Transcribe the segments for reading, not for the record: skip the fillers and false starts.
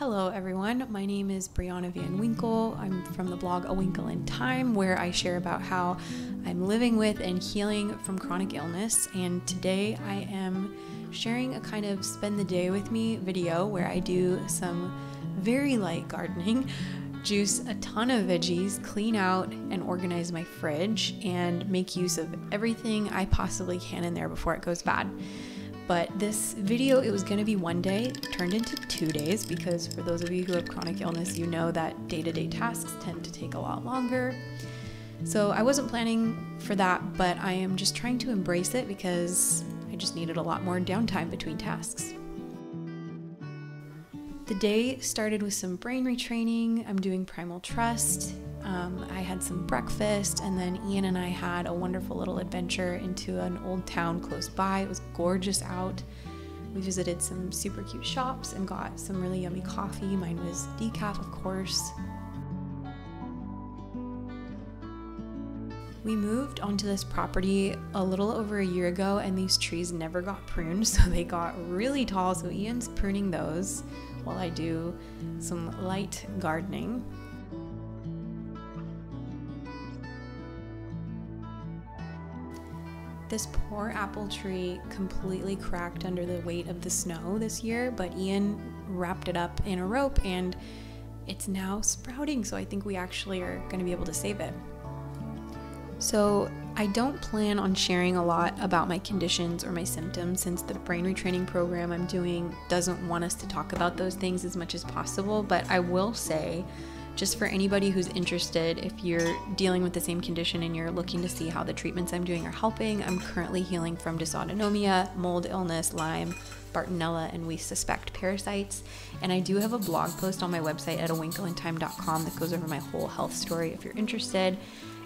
Hello everyone, my name is Brianna Van Winkle. I'm from the blog A Winkle in Time, where I share about how I'm living with and healing from chronic illness, and today I am sharing a kind of spend the day with me video where I do some very light gardening, juice a ton of veggies, clean out and organize my fridge, and make use of everything I possibly can in there before it goes bad. But this video, it was going to be one day, turned into 2 days, because for those of you who have chronic illness, you know that day-to-day tasks tend to take a lot longer. So I wasn't planning for that, but I am just trying to embrace it because I just needed a lot more downtime between tasks. The day started with some brain retraining. I'm doing Primal Trust. I had some breakfast, and then Ian and I had a wonderful little adventure into an old town close by. It was gorgeous out. We visited some super cute shops and got some really yummy coffee. Mine was decaf, of course. We moved onto this property a little over a year ago, and these trees never got pruned, so they got really tall. So Ian's pruning those while I do some light gardening. This poor apple tree completely cracked under the weight of the snow this year, but Ian wrapped it up in a rope and it's now sprouting, so I think we actually are going to be able to save it. So I don't plan on sharing a lot about my conditions or my symptoms, since the brain retraining program I'm doing doesn't want us to talk about those things as much as possible, but I will say, just for anybody who's interested, if you're dealing with the same condition and you're looking to see how the treatments I'm doing are helping, I'm currently healing from dysautonomia, mold illness, Lyme, bartonella, and we suspect parasites. And I do have a blog post on my website at awinkleintime.com that goes over my whole health story if you're interested.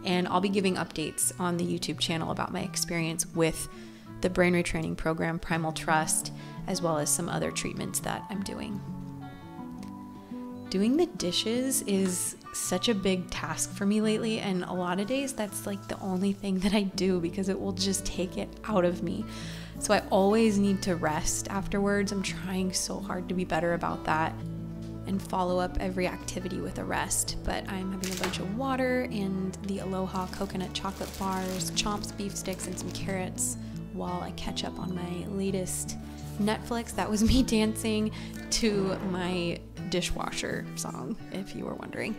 And I'll be giving updates on the YouTube channel about my experience with the brain retraining program, Primal Trust, as well as some other treatments that I'm doing. Doing the dishes is such a big task for me lately, and a lot of days that's like the only thing that I do because it will just take it out of me. So I always need to rest afterwards. I'm trying so hard to be better about that and follow up every activity with a rest, but I'm having a bunch of water and the Aloha coconut chocolate bars, Chomps beef sticks, and some carrots while I catch up on my latest Netflix. That was me dancing to my dishwasher song, if you were wondering.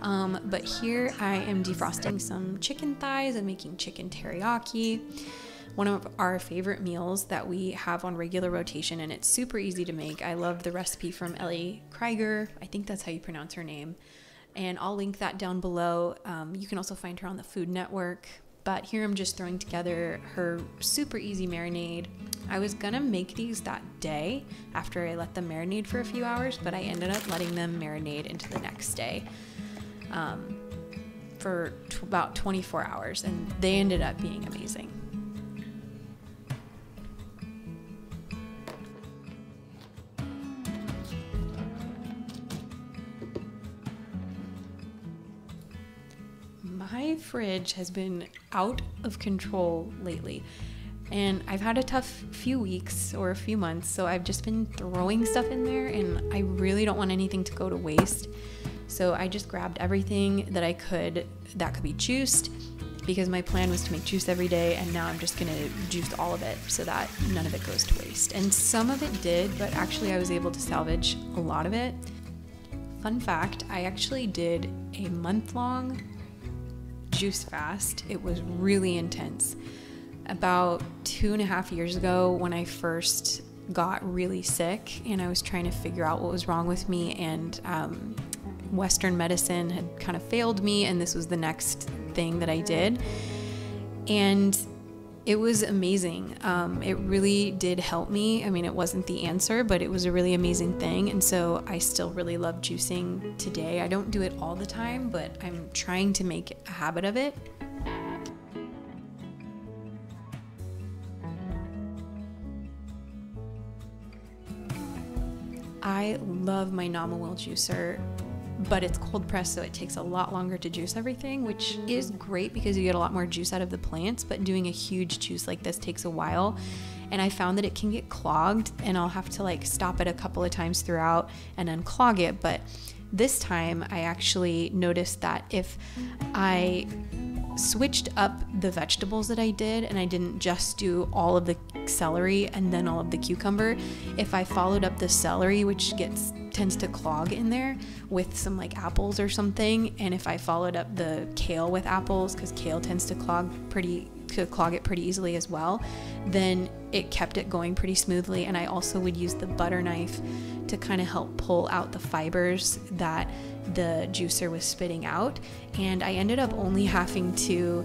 But here I am defrosting some chicken thighs and making chicken teriyaki, one of our favorite meals that we have on regular rotation, and it's super easy to make. I love the recipe from Ellie Krieger. I think that's how you pronounce her name, and I'll link that down below. You can also find her on the Food Network. But here I'm just throwing together her super easy marinade. I was gonna make these that day after I let them marinate for a few hours, but I ended up letting them marinate into the next day for about 24 hours, and they ended up being amazing. My fridge has been out of control lately, and I've had a tough few weeks or a few months, so I've just been throwing stuff in there, and I really don't want anything to go to waste. So I just grabbed everything that I could that could be juiced, because my plan was to make juice every day, and now I'm just gonna juice all of it so that none of it goes to waste. And some of it did, but actually I was able to salvage a lot of it. Fun fact, I actually did a month-long juice fast. It was really intense. About 2.5 years ago, when I first got really sick and I was trying to figure out what was wrong with me, and Western medicine had kind of failed me, and this was the next thing that I did, and it was amazing. It really did help me. I mean, it wasn't the answer, but it was a really amazing thing. And so I still really love juicing today. I don't do it all the time, but I'm trying to make a habit of it. I love my Nama Well juicer, but it's cold pressed, so it takes a lot longer to juice everything, which is great because you get a lot more juice out of the plants, but doing a huge juice like this takes a while, And I found that it can get clogged, and I'll have to like stop it a couple of times throughout and unclog it. But this time I actually noticed that if I switched up the vegetables that I did, and I didn't just do all of the celery and then all of the cucumber, if I followed up the celery, which tends to clog in there, with some like apples or something, and if I followed up the kale with apples, because kale tends to clog it pretty easily as well, then it kept it going pretty smoothly. And I also would use the butter knife to kind of help pull out the fibers that the juicer was spitting out. And I ended up only having to,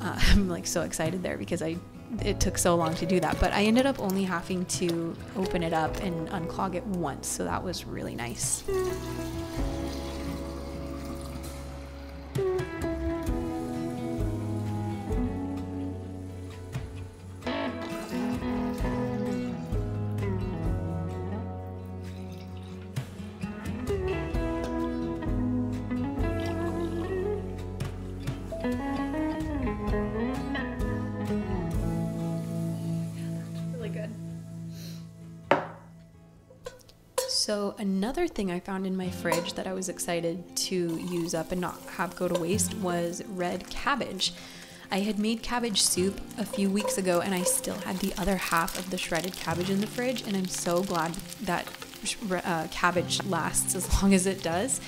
I'm like so excited there because it took so long to do that, but I ended up only having to open it up and unclog it once. So that was really nice. So another thing I found in my fridge that I was excited to use up and not have go to waste was red cabbage. I had made cabbage soup a few weeks ago, and I still had the other half of the shredded cabbage in the fridge, and I'm so glad that cabbage lasts as long as it does,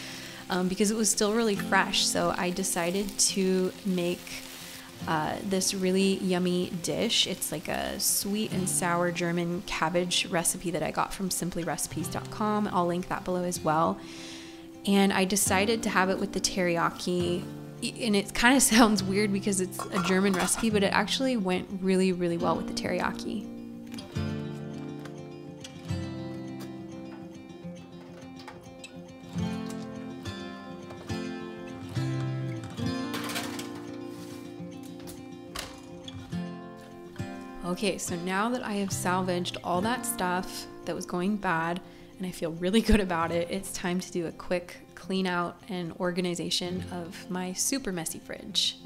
because it was still really fresh. So I decided to make this really yummy dish. It's like a sweet and sour German cabbage recipe that I got from simplyrecipes.com. I'll link that below as well. And I decided to have it with the teriyaki, and it kind of sounds weird because it's a German recipe, but it actually went really, really well with the teriyaki. Okay, so now that I have salvaged all that stuff that was going bad, and I feel really good about it, it's time to do a quick clean out and organization of my super messy fridge.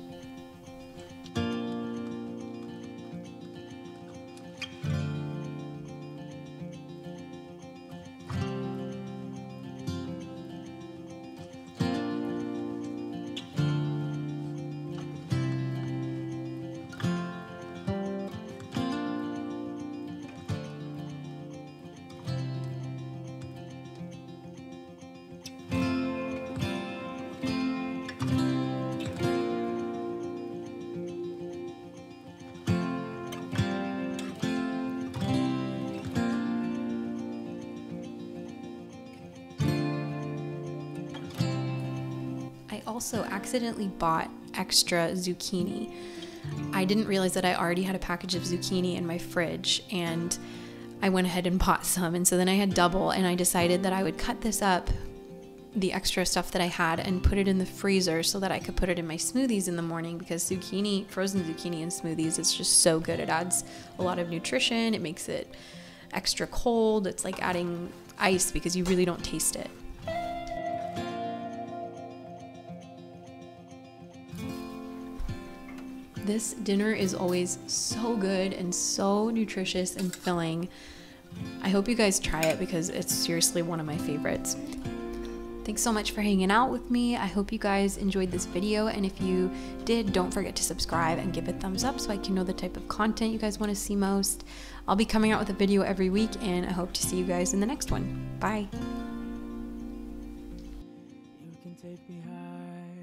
Also accidentally bought extra zucchini. I didn't realize that I already had a package of zucchini in my fridge, and I went ahead and bought some, and so then I had double, and I decided that I would cut this up, the extra stuff that I had, and put it in the freezer so that I could put it in my smoothies in the morning, because zucchini, frozen zucchini in smoothies, it's just so good. It adds a lot of nutrition, it makes it extra cold, it's like adding ice because you really don't taste it. This dinner is always so good and so nutritious and filling. I hope you guys try it because it's seriously one of my favorites. Thanks so much for hanging out with me. I hope you guys enjoyed this video, and if you did, don't forget to subscribe and give it a thumbs up so I can know the type of content you guys want to see most. I'll be coming out with a video every week, and I hope to see you guys in the next one. Bye. You can take me high.